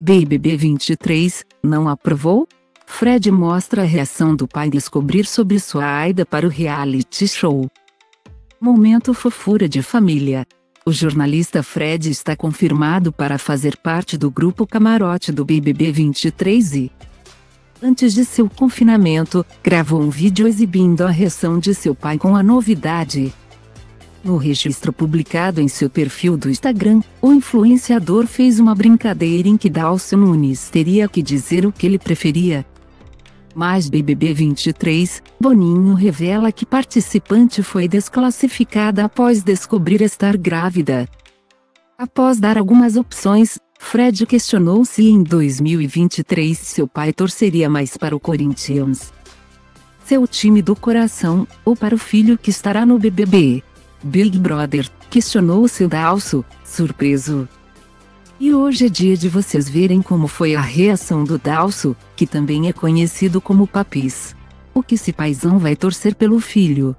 BBB 23, não aprovou? Fred mostra a reação do pai descobrir sobre sua ida para o reality show. Momento fofura de família. O jornalista Fred está confirmado para fazer parte do Grupo Camarote do BBB 23 e, antes de seu confinamento, gravou um vídeo exibindo a reação de seu pai com a novidade. No registro publicado em seu perfil do Instagram, o influenciador fez uma brincadeira em que Dalso Nunes teria que dizer o que ele preferia. Mas BBB 23, Boninho revela que participante foi desclassificada após descobrir estar grávida. Após dar algumas opções, Fred questionou se em 2023 seu pai torceria mais para o Corinthians, seu time do coração, ou para o filho que estará no BBB. Big Brother, questionou seu Dalso, surpreso. E hoje é dia de vocês verem como foi a reação do Dalso, que também é conhecido como Papiz. O que esse paizão vai torcer pelo filho?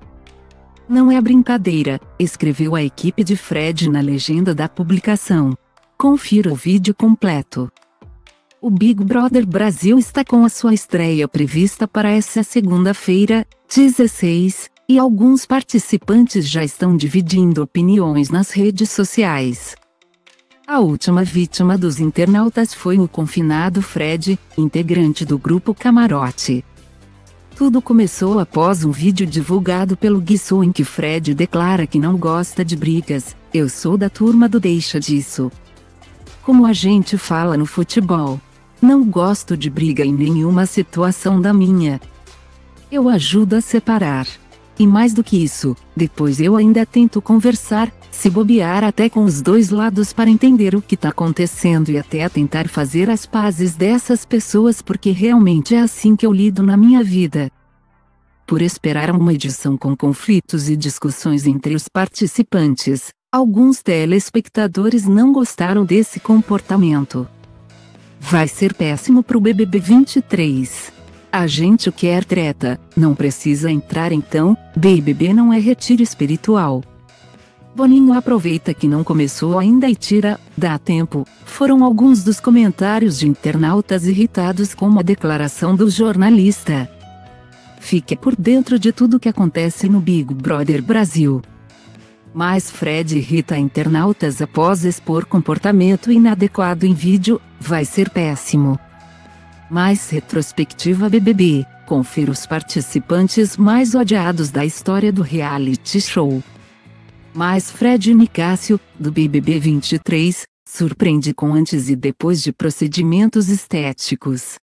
Não é brincadeira, escreveu a equipe de Fred na legenda da publicação. Confira o vídeo completo. O Big Brother Brasil está com a sua estreia prevista para essa segunda-feira, 16. E alguns participantes já estão dividindo opiniões nas redes sociais. A última vítima dos internautas foi o confinado Fred, integrante do Grupo Camarote. Tudo começou após um vídeo divulgado pelo Guisso em que Fred declara que não gosta de brigas. Eu sou da turma do deixa disso. Como a gente fala no futebol. Não gosto de briga em nenhuma situação da minha. Eu ajudo a separar. E mais do que isso, depois eu ainda tento conversar, se bobear até com os dois lados para entender o que tá acontecendo e até tentar fazer as pazes dessas pessoas porque realmente é assim que eu lido na minha vida. Por esperar uma edição com conflitos e discussões entre os participantes, alguns telespectadores não gostaram desse comportamento. Vai ser péssimo pro BBB 23. A gente quer treta, não precisa entrar então, BBB não é retiro espiritual. Boninho aproveita que não começou ainda e tira, dá tempo, foram alguns dos comentários de internautas irritados com a declaração do jornalista. Fique por dentro de tudo que acontece no Big Brother Brasil. Mas Fred irrita internautas após expor comportamento inadequado em vídeo, vai ser péssimo. Mais retrospectiva BBB, confira os participantes mais odiados da história do reality show. Mas Fred Nicácio, do BBB 23, surpreende com antes e depois de procedimentos estéticos.